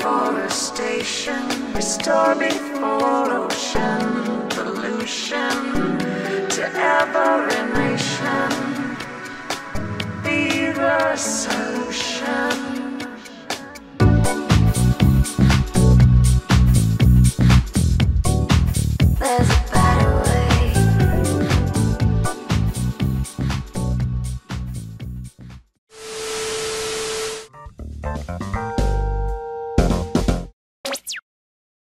Deforestation, restore before ocean pollution to every nation. Be the solution.